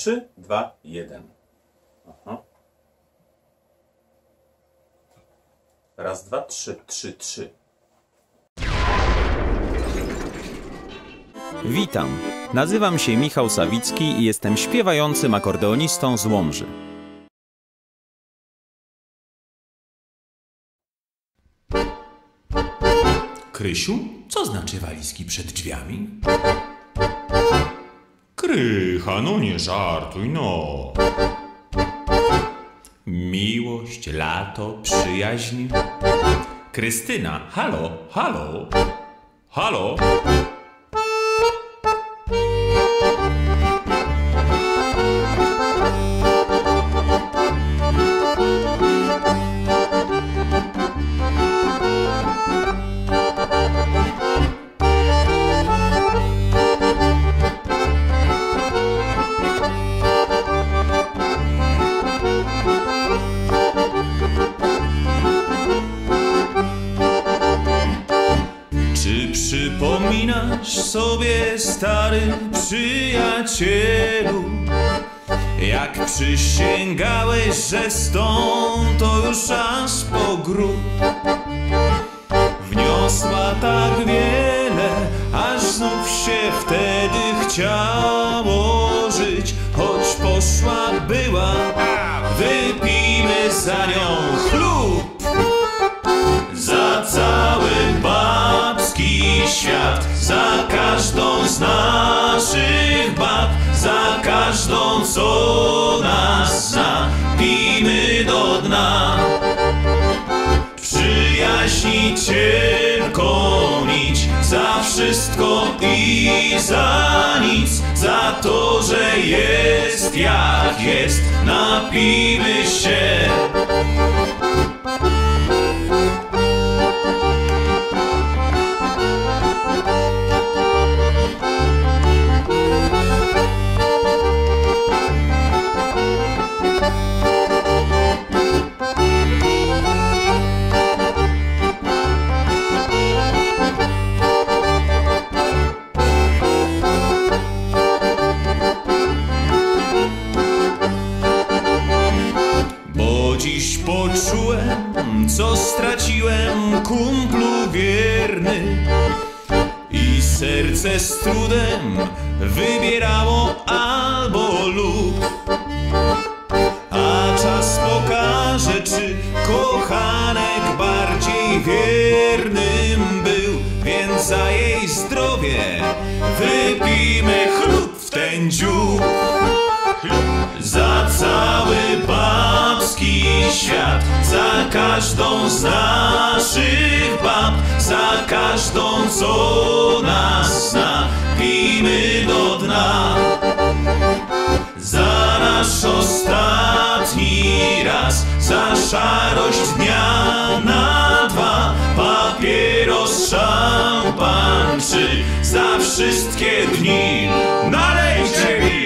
3, 2, 1. Aha. Raz, dwa, trzy, trzy, trzy. Witam. Nazywam się Michał Sawicki i jestem śpiewającym akordeonistą z Łomży. Krysiu, co znaczy walizki przed drzwiami? Krycha, no nie żartuj, no. Miłość, lato, przyjaźń. Krystyna, halo, halo, halo. Przypominasz sobie, stary przyjacielu, jak przysięgałeś, że stąd to już aż po grób wniosła tak wiele, aż znów się wtedy chciało żyć, choć poszła była, wypijmy za nią chlub, za cały babski świat, za każdą z naszych bab, za każdą, co nas zna, pijmy do dna. Przyjaźni cienką nić, za wszystko i za nic, za to, że jest jak jest, napijmy się. Dziś poczułem, co straciłem, kumplu wierny, i serce z trudem wybierało albo lub. A czas pokaże, czy kochanek bardziej wiernym był, więc za jej zdrowie wypijmy chlub w ten dziób. Za cały babski świat, za każdą z naszych bab, za każdą, co nas zna, pijmy do dna. Za nasz ostatni raz, za szarość dnia na dwa, papieros, szampan, czy za wszystkie dni nalejcie mi.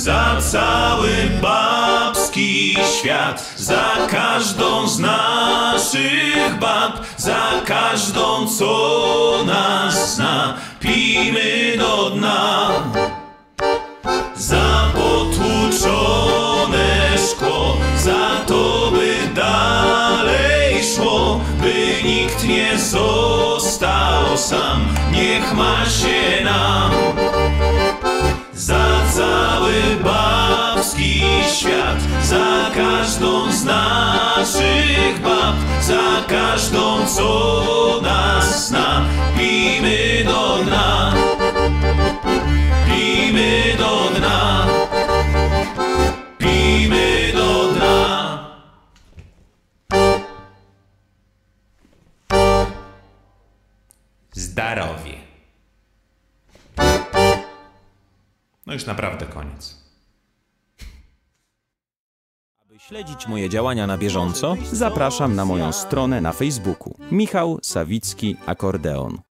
Za cały babski świat, za każdą z naszych bab, za każdą, co nas zna, pijmy do dna. Za potłuczone szkło, za to, by dalej szło, by nikt nie został sam, niech ma się nam. Za cały babski świat, za każdą z naszych bab, za każdą, co nas zna, pijmy do dna. Pijmy do dna. Pijmy do dna. Zdarowie. No już naprawdę koniec. Aby śledzić moje działania na bieżąco, zapraszam na moją stronę na Facebooku. Michał Sawicki Akordeon.